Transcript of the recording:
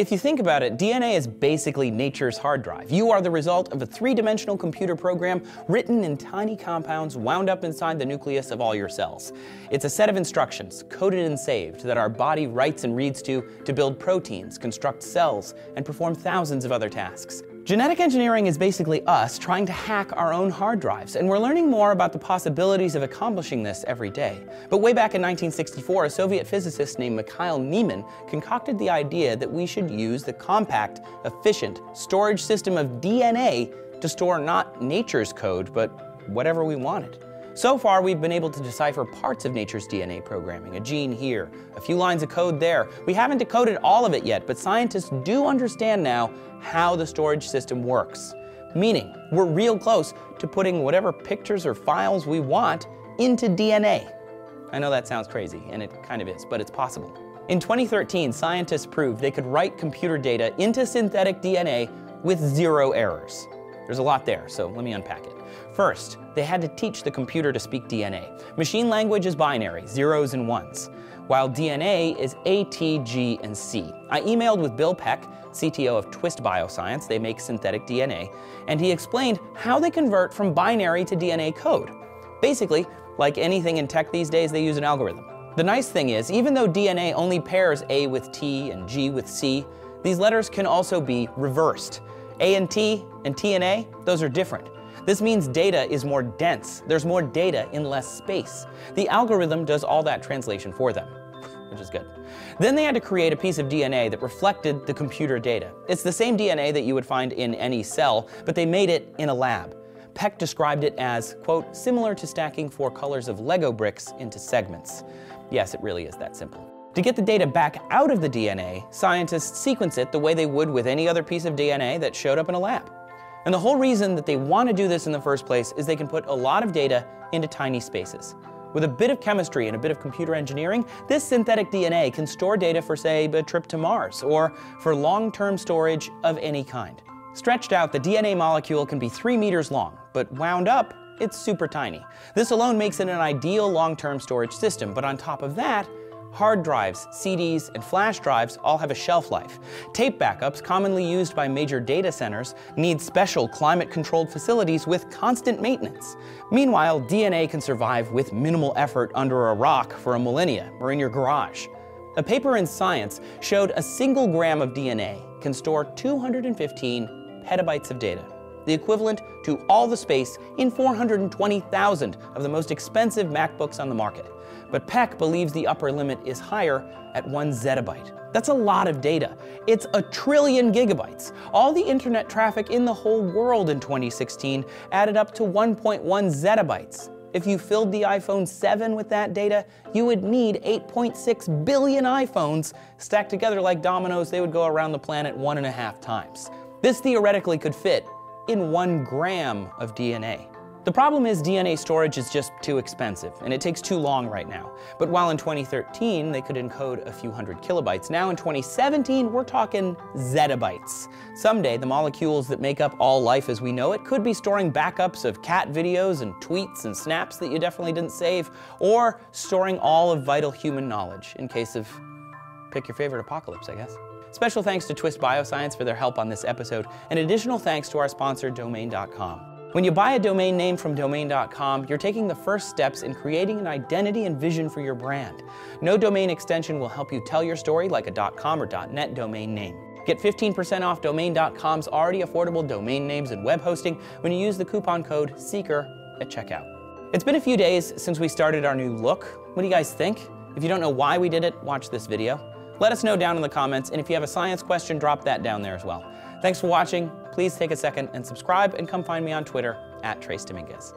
If you think about it, DNA is basically nature's hard drive. You are the result of a three-dimensional computer program written in tiny compounds wound up inside the nucleus of all your cells. It's a set of instructions, coded and saved, that our body writes and reads to build proteins, construct cells, and perform thousands of other tasks. Genetic engineering is basically us trying to hack our own hard drives, and we're learning more about the possibilities of accomplishing this every day. But way back in 1964, a Soviet physicist named Mikhail Neiman concocted the idea that we should use the compact, efficient storage system of DNA to store not nature's code, but whatever we wanted. So far, we've been able to decipher parts of nature's DNA programming, a gene here, a few lines of code there. We haven't decoded all of it yet, but scientists do understand now how the storage system works. Meaning, we're real close to putting whatever pictures or files we want into DNA. I know that sounds crazy, and it kind of is, but it's possible. In 2013, scientists proved they could write computer data into synthetic DNA with zero errors. There's a lot there, so let me unpack it. First, they had to teach the computer to speak DNA. Machine language is binary, zeros and ones, while DNA is A, T, G, and C. I emailed with Bill Peck, CTO of Twist Bioscience, they make synthetic DNA, and he explained how they convert from binary to DNA code. Basically, like anything in tech these days, they use an algorithm. The nice thing is, even though DNA only pairs A with T and G with C, these letters can also be reversed. A and T and A, those are different. This means data is more dense. There's more data in less space. The algorithm does all that translation for them, which is good. Then they had to create a piece of DNA that reflected the computer data. It's the same DNA that you would find in any cell, but they made it in a lab. Peck described it as, quote, similar to stacking four colors of Lego bricks into segments. Yes, it really is that simple. To get the data back out of the DNA, scientists sequence it the way they would with any other piece of DNA that showed up in a lab. And the whole reason that they want to do this in the first place is they can put a lot of data into tiny spaces. With a bit of chemistry and a bit of computer engineering, this synthetic DNA can store data for, say, a trip to Mars, or for long-term storage of any kind. Stretched out, the DNA molecule can be 3 meters long, but wound up, it's super tiny. This alone makes it an ideal long-term storage system, but on top of that, hard drives, CDs, and flash drives all have a shelf life. Tape backups, commonly used by major data centers, need special climate-controlled facilities with constant maintenance. Meanwhile, DNA can survive with minimal effort under a rock for a millennia or in your garage. A paper in Science showed a single gram of DNA can store 215 petabytes of data, the equivalent to all the space in 420,000 of the most expensive MacBooks on the market. But Peck believes the upper limit is higher at 1 zettabyte. That's a lot of data. It's 1 trillion gigabytes. All the internet traffic in the whole world in 2016 added up to 1.1 zettabytes. If you filled the iPhone 7 with that data, you would need 8.6 billion iPhones. Stacked together like dominoes, they would go around the planet 1.5 times. This theoretically could fit in 1 gram of DNA. The problem is DNA storage is just too expensive, and it takes too long right now. But while in 2013 they could encode a few hundred kilobytes, now in 2017 we're talking zettabytes. Someday the molecules that make up all life as we know it could be storing backups of cat videos and tweets and snaps that you definitely didn't save, or storing all of vital human knowledge in case of, pick your favorite apocalypse, I guess. Special thanks to Twist Bioscience for their help on this episode, and additional thanks to our sponsor, Domain.com. When you buy a domain name from Domain.com, you're taking the first steps in creating an identity and vision for your brand. No domain extension will help you tell your story like a .com or .net domain name. Get 15% off Domain.com's already affordable domain names and web hosting when you use the coupon code SEEKER at checkout. It's been a few days since we started our new look. What do you guys think? If you don't know why we did it, watch this video. Let us know down in the comments, and if you have a science question, drop that down there as well. Thanks for watching. Please take a second and subscribe, and come find me on Twitter, @Trace Dominguez.